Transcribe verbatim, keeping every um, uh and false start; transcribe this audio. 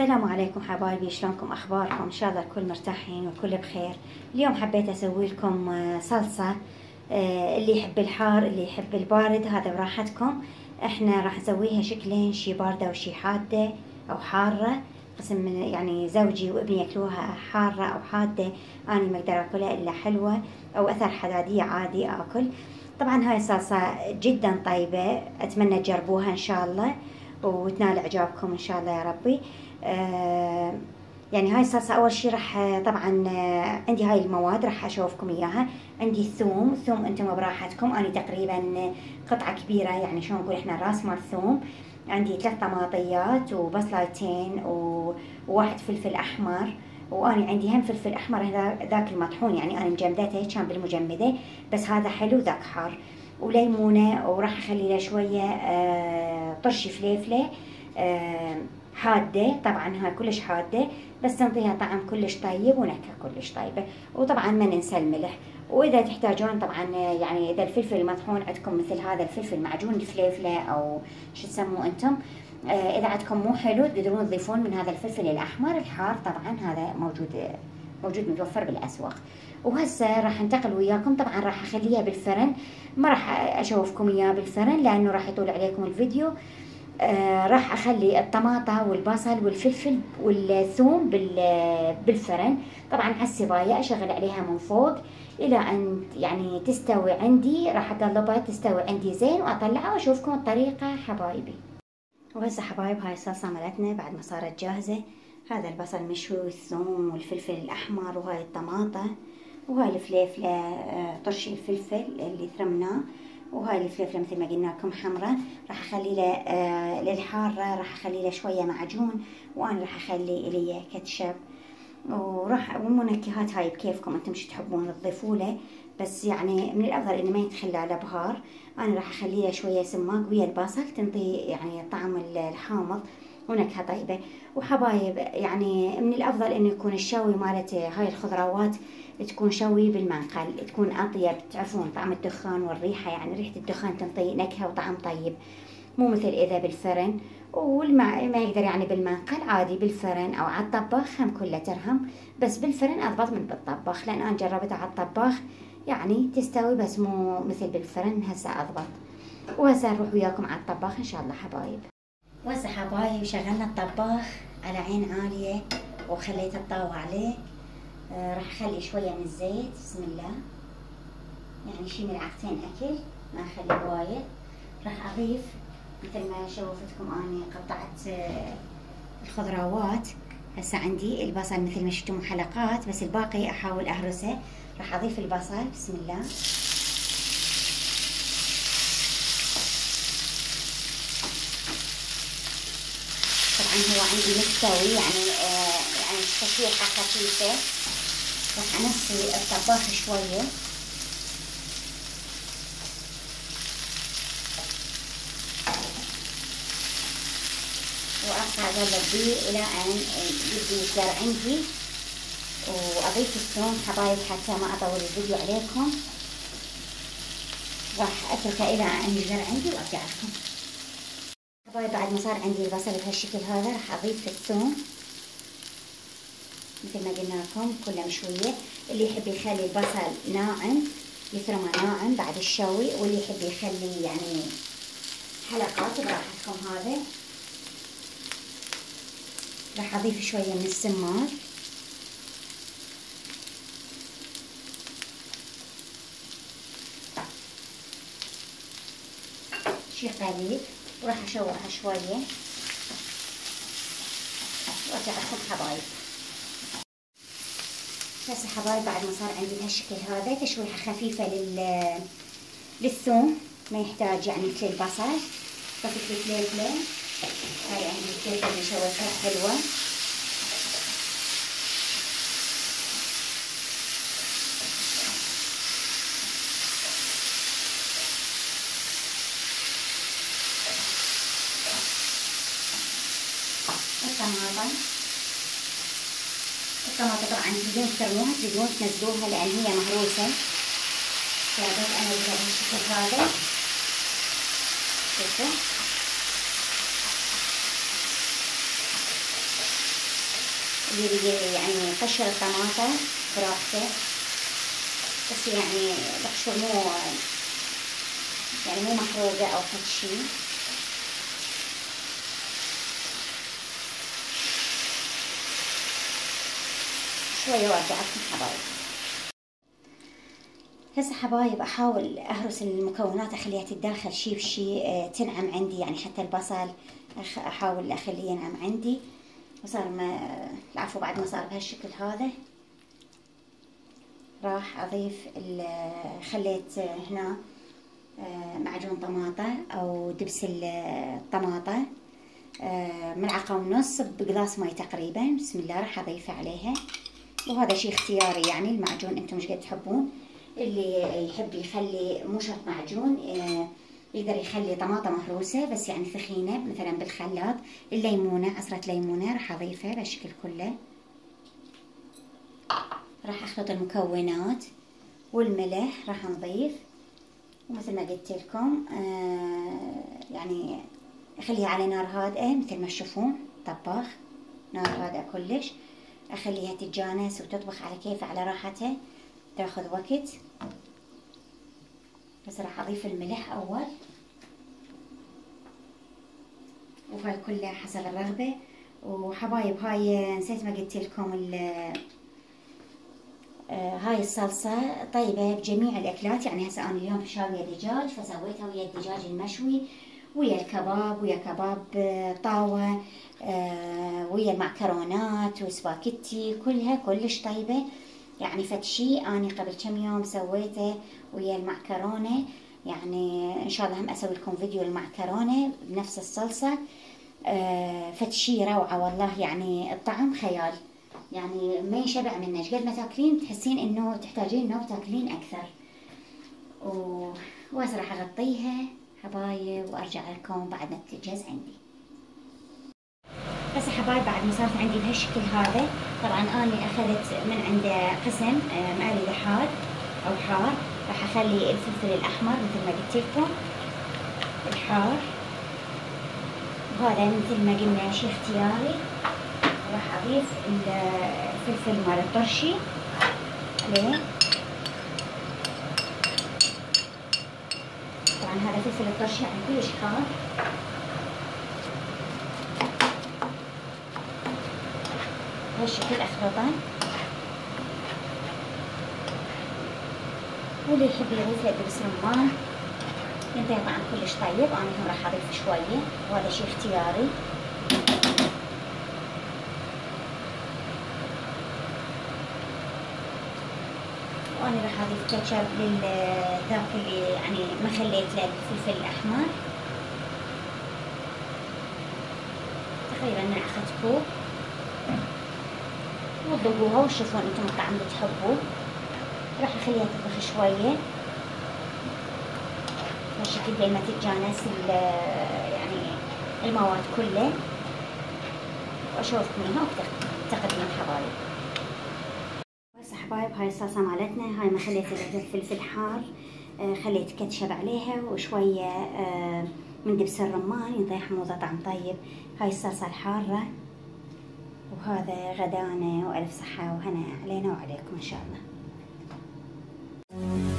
السلام عليكم حبايبي، شلونكم؟ اخباركم؟ ان شاء الله الكل مرتاحين والكل بخير. اليوم حبيت اسوي لكم صلصه، اللي يحب الحار اللي يحب البارد هذا براحتكم. احنا راح نسويها شكلين، شي بارده وشي حاده او حاره. قسم يعني زوجي وابني ياكلوها حاره او حاده، انا ما اقدر اكلها الا حلوه او اثر حداديه عادي اكل. طبعا هاي الصلصه جدا طيبه، اتمنى تجربوها ان شاء الله وتنال اعجابكم ان شاء الله يا ربي. آه يعني هاي الصلصه اول شي راح، طبعا عندي هاي المواد راح اشوفكم اياها. عندي الثوم، الثوم انتم براحتكم، انا تقريبا قطعه كبيره، يعني شلون نقول احنا راس مال ثوم. عندي ثلاث طماطيات وبصلتين وواحد فلفل احمر، واني عندي هم فلفل احمر ذاك المطحون، يعني انا مجمدته كان بالمجمده، بس هذا حلو ذاك حار، وليمونه، وراح اخلي له شويه آه طرش فليفله آه حاده. طبعا هاي كلش حاده بس تنطيها طعم كلش طيب ونكهه كلش طيبه. وطبعا ما ننسى الملح، واذا تحتاجون طبعا يعني اذا الفلفل المطحون عندكم مثل هذا الفلفل معجون الفليفله او شو تسموه انتم، آه اذا عندكم مو حلو تقدرون تضيفون من هذا الفلفل الاحمر الحار، طبعا هذا موجود موجود متوفر بالاسواق. وهسه راح انتقل وياكم، طبعا راح اخليها بالفرن، ما راح اشوفكم اياها بالفرن لانه راح يطول عليكم الفيديو. آه راح اخلي الطماطه والبصل والفلفل والثوم بالفرن، طبعا على السبايه اشغل عليها من فوق الى ان يعني تستوي عندي، راح اقلبها تستوي عندي زين واطلعها واشوفكم الطريقه حبايبي. وهسه حبايب هاي الصلصه مالتنا بعد ما صارت جاهزه، هذا البصل مشوي والثوم والفلفل الاحمر وهاي الطماطه وهاي الفليفله طرش الفلفل اللي ثرمناه، وهاي الفليفله مثل ما قلنا لكم حمراء، راح اخلي له للحاره راح اخلي له شويه معجون، وانا راح اخلي لي كاتشب وراح والمنكهات هاي بكيفكم انتم شو تحبون تضيفوا له، بس يعني من الافضل انه ما يتخلى له بهار. انا راح اخلي له شويه سماق ويا البصل تنطي يعني طعم الحامض ونكهه طيبه. وحبايب يعني من الافضل انه يكون الشوي مالت هاي الخضروات تكون شوي بالمنقل، تكون اطيب، تعرفون طعم الدخان والريحه، يعني ريحه الدخان تنطي نكهه وطعم طيب، مو مثل اذا بالفرن. والما ما يقدر يعني بالمنقل عادي بالفرن او على الطباخ هم كله ترهم، بس بالفرن اضبط من بالطباخ، لان انا جربتها على الطباخ يعني تستوي بس مو مثل بالفرن، هسه اضبط. وهسه نروح وياكم على الطباخ ان شاء الله حبايب. وهسه حبايب شغلنا الطباخ على عين عاليه وخليت الطاوه عليه، آه راح اخلي شويه من الزيت، بسم الله، يعني شي ملعقتين اكل ما اخلي وايد. راح اضيف مثل ما شوفتكم اني قطعت آه الخضروات، هسه عندي البصل مثل ما شفتم حلقات، بس الباقي احاول اهرسه. راح اضيف البصل، بسم الله، طبعا هو عندي مستوي يعني آه يعني تشويحه خفيفه، راح انسي الطباخ شويه. وأبقى أقلب بيه إلى أن يبدي يصير عندي. وأضيف الثوم حبايب حتى ما أطول الفيديو عليكم، راح أتركه إلى أن يصير عندي وأرجع لكم. حبايب بعد ما صار عندي البصل بهالشكل هذا، راح أضيف الثوم مثل ما قلنا لكم كله مشوية. اللي يحب يخلي البصل ناعم يثرمه ناعم بعد الشوي، واللي يحب يخلي يعني حلقات براحتكم. هذا راح اضيف شويه من السمار، شي قليل، وراح اشوحها شويه وارجع اخذ حبايب. هسه حبايب بعد ما صار عندي بهالشكل هذا تشويحه خفيفه لل للثوم، ما يحتاج يعني مثل البصل. طفيت الفليفله، هاي عندي الفلفل اللي شويتها حلوة، الطماطم الطماطم طبعا تريدون ترموها تريدون تنزلوها لأن هي مهروسة، فأنا أنزلها بالشكل هذا شوفوا. ديري يعني قشر طماطم براحته، بس يعني القشر مو يعني مو محروقة أو هادشي. شوية وأرجعكم حبايب. هسه حبايب أحاول أهرس المكونات، أخليها تتداخل شي بشي، تنعم عندي يعني، حتى البصل أحاول أخليه ينعم عندي. وصار ما العفو بعد ما صار بهالشكل هذا راح أضيف ال... خليت هنا معجون طماطة أو دبس الطماطة ملعقة ونص بقلاص ماي تقريبا. بسم الله راح أضيفه عليها، وهذا شيء اختياري يعني، المعجون انتم ايش قد تحبون. اللي يحب يخلي مو شرط معجون، يقدر يخلي طماطم مهروسه بس يعني ثخينه مثلا بالخلاط. الليمونه عصره ليمونه راح اضيفها بالشكل كله. راح اخلط المكونات والملح راح نضيف، ومثل ما قلت لكم يعني اخليها على نار هادئه مثل ما تشوفون، طباخ نار هادئه كلش، اخليها تتجانس وتطبخ على كيفها على راحتها، تاخذ وقت. بس راح اضيف الملح اول، وهاي كلها حسب الرغبه. وحبايب هاي نسيت ما قلت لكم، هاي الصلصه طيبه بجميع الاكلات يعني. هسه انا اليوم شاويه دجاج، فسويتها ويا الدجاج المشوي، ويا الكباب، ويا كباب طاوه، ويا المعكرونات وسباكيتي، كلها كلش طيبه يعني. فد شي اني قبل كم يوم سويته ويا المعكرونه يعني، ان شاء الله هم اسوي لكم فيديو المعكرونه بنفس الصلصه. آه فد شي روعه والله يعني، الطعم خيال يعني، ما يشبع منه. ايش قد ما تاكلين تحسين انه تحتاجين انه تاكلين اكثر. وهسه راح اغطيها حبايب وارجع لكم بعد ما تجهز عندي. هسه حبايب بعد ما صارت عندي بهالشكل هذا، طبعا اني اخذت من عند قسم مقلي لحاد او حار. راح اخلي الفلفل الاحمر مثل ما قلت لكم الحار، وهذا مثل ما قلنا شيء اختياري. راح اضيف الفلفل مال الطرشي عليه، طبعا هذا فلفل الطرشي يعني كلش حار. بهالشكل اخلطه، واللي يحب يضيف له دبس رمان ينطيه طعم كلش طيب. انا هم راح اضيف شويه، وهذا شيء اختياري. وانا راح اضيف كاتشب لذاك اللي يعني ما خليت له الفلفل الاحمر، تقريبا ملعقه كوب. وتذوقوها وشوفوا انتم الطعم اللي تحبوه. راح اخليها تطبخ شويه بالشكل بين ما تتجانس يعني المواد كلها، واشوفكم هنا وتقدموا حبايب. بس حبايب هاي الصلصه مالتنا، هاي ما خليت الا فلفل حار، خليت كاتشب عليها وشويه من دبس الرمان ينطي حموضه طعم طيب. هاي الصلصه الحاره، وهذا غدانا، وألف صحة وهنا علينا وعليكم إن شاء الله.